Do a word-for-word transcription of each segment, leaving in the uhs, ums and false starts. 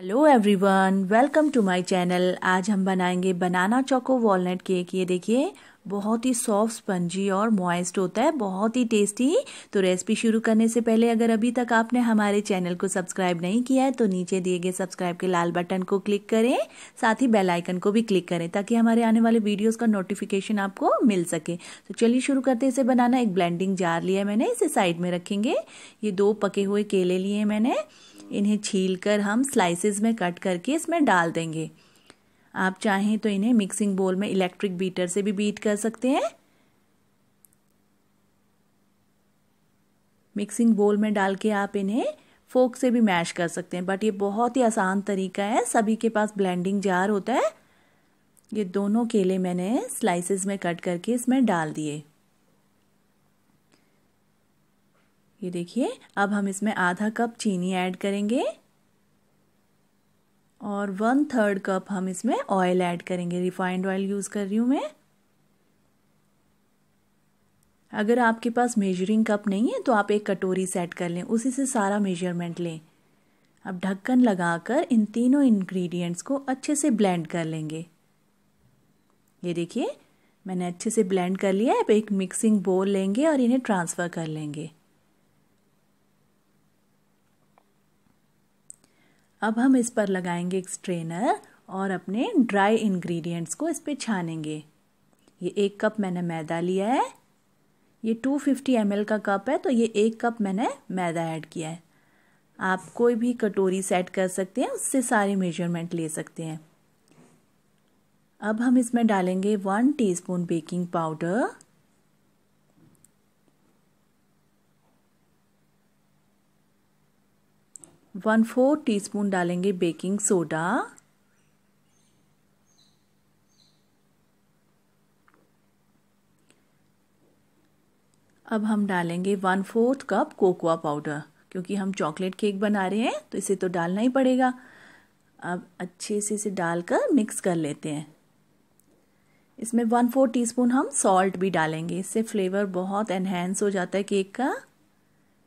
Hello everyone, welcome to my channel. आज हम बनाएंगे बनाना चोको वॉलनट केक। ये देखिए बहुत ही सॉफ्ट, स्पंजी और मॉइस्ट होता है, बहुत ही टेस्टी। तो रेसिपी शुरू करने से पहले अगर अभी तक आपने हमारे चैनल को सब्सक्राइब नहीं किया है तो नीचे दिए गए सब्सक्राइब के लाल बटन को क्लिक करें, साथ ही बेल आइकन को भी क्लिक करें ताकि हमारे आने वाले वीडियोस का नोटिफिकेशन आपको मिल सके। तो चलिए शुरू करते हैं। इसे बनाना एक ब्लेंडिंग जार लिया है मैंने, इसे साइड में रखेंगे। ये दो पके हुए केले लिए मैंने, इन्हें छीलकर हम स्लाइसेस में कट करके इसमें डाल देंगे। आप चाहें तो इन्हें मिक्सिंग बोल में इलेक्ट्रिक बीटर से भी बीट कर सकते हैं। मिक्सिंग बोल में डाल के आप इन्हें फोक से भी मैश कर सकते हैं, बट ये बहुत ही आसान तरीका है। सभी के पास ब्लेंडिंग जार होता है। ये दोनों केले मैंने स्लाइसेस में कट करके इसमें डाल दिए। ये देखिए, अब हम इसमें आधा कप चीनी ऐड करेंगे और वन थर्ड कप हम इसमें ऑयल ऐड करेंगे। रिफाइंड ऑयल यूज़ कर रही हूँ मैं। अगर आपके पास मेजरिंग कप नहीं है तो आप एक कटोरी सेट कर लें, उसी से सारा मेजरमेंट लें। अब ढक्कन लगाकर इन तीनों इंग्रेडिएंट्स को अच्छे से ब्लेंड कर लेंगे। ये देखिए मैंने अच्छे से ब्लेंड कर लिया है। अब एक मिक्सिंग बोल लेंगे और इन्हें ट्रांसफ़र कर लेंगे। अब हम इस पर लगाएंगे एक स्ट्रेनर और अपने ड्राई इंग्रेडिएंट्स को इस पर छानेंगे। ये एक कप मैंने मैदा लिया है, ये दो सौ पचास एम एल का कप है, तो ये एक कप मैंने मैदा ऐड किया है। आप कोई भी कटोरी सेट कर सकते हैं, उससे सारे मेजरमेंट ले सकते हैं। अब हम इसमें डालेंगे one teaspoon baking powder, one four teaspoon डालेंगे बेकिंग सोडा, अब हम डालेंगे one fourth cup cocoa powder. क्योंकि हम चॉकलेट केक बना रहे हैं तो इसे तो डालना ही पड़ेगा। अब अच्छे से इसे डालकर मिक्स कर लेते हैं। इसमें वन फोर टीस्पून हम सॉल्ट भी डालेंगे, इससे फ्लेवर बहुत एनहेंस हो जाता है केक का।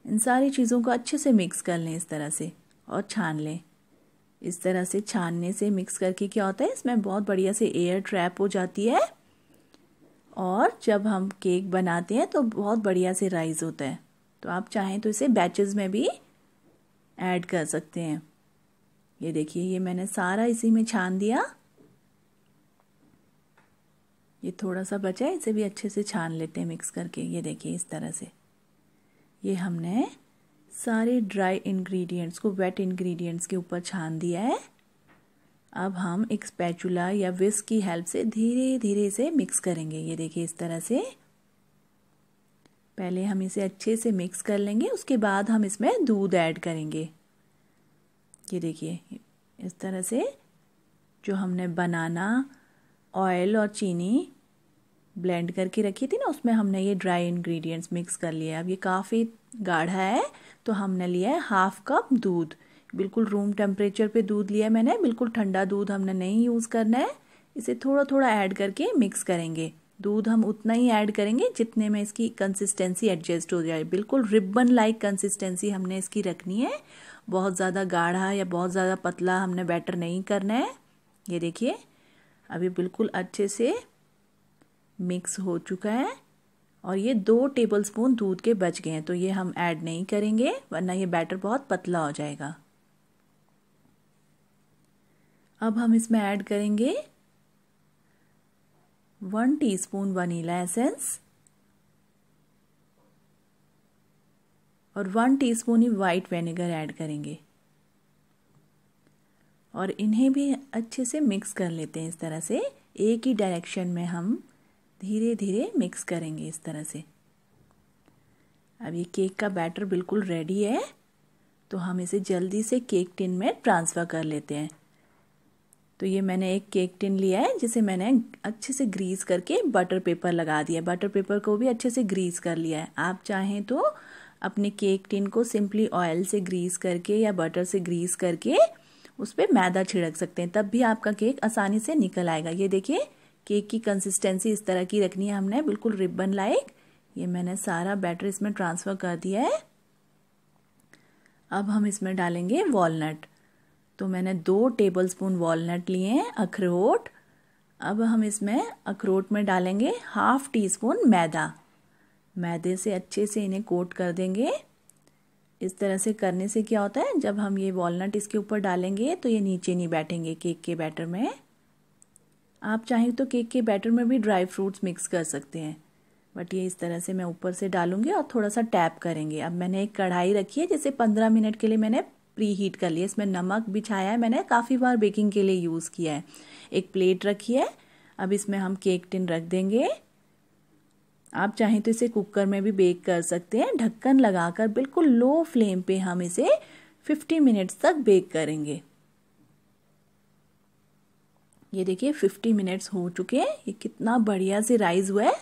इन सारी चीज़ों को अच्छे से मिक्स कर लें इस तरह से और छान लें। इस तरह से छानने से मिक्स करके क्या होता है, इसमें बहुत बढ़िया से एयर ट्रैप हो जाती है और जब हम केक बनाते हैं तो बहुत बढ़िया से राइज होता है। तो आप चाहें तो इसे बैचेस में भी ऐड कर सकते हैं। ये देखिए, ये मैंने सारा इसी में छान दिया। ये थोड़ा सा बचा है, इसे भी अच्छे से छान लेते हैं मिक्स करके। ये देखिए इस तरह से ये हमने सारे ड्राई इंग्रेडिएंट्स को वेट इंग्रेडिएंट्स के ऊपर छान दिया है। अब हम एक स्पैचुला या विस्क की हेल्प से धीरे धीरे इसे मिक्स करेंगे। ये देखिए इस तरह से पहले हम इसे अच्छे से मिक्स कर लेंगे, उसके बाद हम इसमें दूध ऐड करेंगे। ये देखिए इस तरह से जो हमने बनाना, ऑयल और चीनी ब्लेंड करके रखी थी ना, उसमें हमने ये ड्राई इंग्रेडिएंट्स मिक्स कर लिए। अब ये काफ़ी गाढ़ा है तो हमने लिया है हाफ कप दूध। बिल्कुल रूम टेम्परेचर पे दूध लिया मैंने, बिल्कुल ठंडा दूध हमने नहीं यूज़ करना है। इसे थोड़ा थोड़ा ऐड करके मिक्स करेंगे। दूध हम उतना ही ऐड करेंगे जितने में इसकी कंसिस्टेंसी एडजस्ट हो जाए। बिल्कुल रिबन लाइक कंसिस्टेंसी हमने इसकी रखनी है। बहुत ज़्यादा गाढ़ा या बहुत ज़्यादा पतला हमने बैटर नहीं करना है। ये देखिए अभी बिल्कुल अच्छे से मिक्स हो चुका है और ये दो टेबलस्पून दूध के बच गए हैं, तो ये हम ऐड नहीं करेंगे वरना ये बैटर बहुत पतला हो जाएगा। अब हम इसमें ऐड करेंगे वन टीस्पून वनीला एसेंस और वन टीस्पून ही वाइट विनेगर ऐड करेंगे और इन्हें भी अच्छे से मिक्स कर लेते हैं। इस तरह से एक ही डायरेक्शन में हम धीरे धीरे मिक्स करेंगे इस तरह से। अब ये केक का बैटर बिल्कुल रेडी है तो हम इसे जल्दी से केक टिन में ट्रांसफ़र कर लेते हैं। तो ये मैंने एक केक टिन लिया है जिसे मैंने अच्छे से ग्रीस करके बटर पेपर लगा दिया है। बटर पेपर को भी अच्छे से ग्रीस कर लिया है। आप चाहें तो अपने केक टिन को सिंपली ऑयल से ग्रीस करके या बटर से ग्रीस करके उस पर मैदा छिड़क सकते हैं, तब भी आपका केक आसानी से निकल आएगा। ये देखिए केक की कंसिस्टेंसी इस तरह की रखनी है हमने, बिल्कुल रिबन लाइक। ये मैंने सारा बैटर इसमें ट्रांसफ़र कर दिया है। अब हम इसमें डालेंगे वॉलनट। तो मैंने दो टेबलस्पून वॉलनट लिए हैं, अखरोट। अब हम इसमें अखरोट में डालेंगे हाफ टी स्पून मैदा। मैदे से अच्छे से इन्हें कोट कर देंगे। इस तरह से करने से क्या होता है, जब हम ये वॉलनट इसके ऊपर डालेंगे तो ये नीचे नहीं बैठेंगे केक के बैटर में। आप चाहें तो केक के बैटर में भी ड्राई फ्रूट्स मिक्स कर सकते हैं, बट ये इस तरह से मैं ऊपर से डालूंगी और थोड़ा सा टैप करेंगे। अब मैंने एक कढ़ाई रखी है जिसे पंद्रह मिनट के लिए मैंने प्री हीट कर लिया। इसमें नमक बिछाया है मैंने, काफ़ी बार बेकिंग के लिए यूज़ किया है। एक प्लेट रखी है, अब इसमें हम केक टिन रख देंगे। आप चाहें तो इसे कुकर में भी बेक कर सकते हैं। ढक्कन लगाकर बिल्कुल लो फ्लेम पे हम इसे पचास मिनट्स तक बेक करेंगे। ये देखिए पचास मिनट्स हो चुके हैं। ये कितना बढ़िया से राइज हुआ है।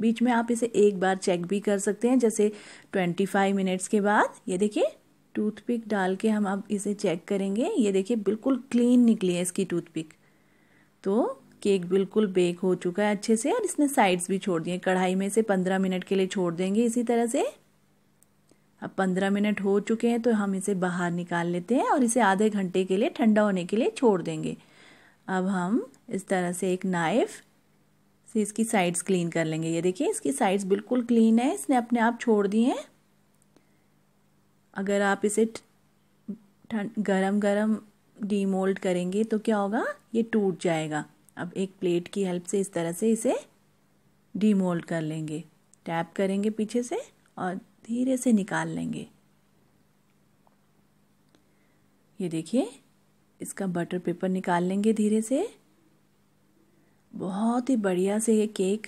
बीच में आप इसे एक बार चेक भी कर सकते हैं, जैसे पच्चीस मिनट्स के बाद। ये देखिए टूथपिक डाल के हम अब इसे चेक करेंगे। ये देखिए बिल्कुल क्लीन निकली है इसकी टूथपिक। तो केक बिल्कुल बेक हो चुका है अच्छे से, और इसने साइड्स भी छोड़ दिए। कढ़ाई में से पंद्रह मिनट के लिए छोड़ देंगे इसी तरह से। अब पंद्रह मिनट हो चुके हैं तो हम इसे बाहर निकाल लेते हैं और इसे आधे घंटे के लिए ठंडा होने के लिए छोड़ देंगे। अब हम इस तरह से एक नाइफ से इसकी साइड्स क्लीन कर लेंगे। ये देखिए इसकी साइड्स बिल्कुल क्लीन है, इसने अपने आप छोड़ दिए हैं। अगर आप इसे गरम गरम डीमोल्ड करेंगे तो क्या होगा, ये टूट जाएगा। अब एक प्लेट की हेल्प से इस तरह से इसे डीमोल्ड कर लेंगे। टैप करेंगे पीछे से और धीरे से निकाल लेंगे। ये देखिए इसका बटर पेपर निकाल लेंगे धीरे से। बहुत ही बढ़िया से ये केक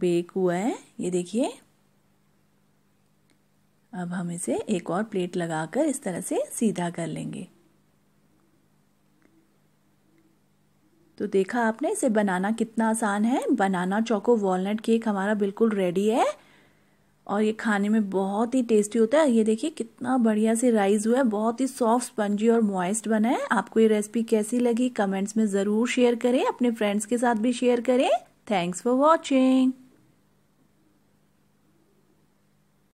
बेक हुआ है। ये देखिए अब हम इसे एक और प्लेट लगाकर इस तरह से सीधा कर लेंगे। तो देखा आपने इसे बनाना कितना आसान है। बनाना चोको वॉलनट केक हमारा बिल्कुल रेडी है, और ये खाने में बहुत ही टेस्टी होता है। ये देखिए कितना बढ़िया से राइस हुआ है, बहुत ही सॉफ्ट, स्पंजी और मॉइस्ट बना है। आपको ये रेसिपी कैसी लगी कमेंट्स में ज़रूर शेयर करें, अपने फ्रेंड्स के साथ भी शेयर करें। Thanks for watching.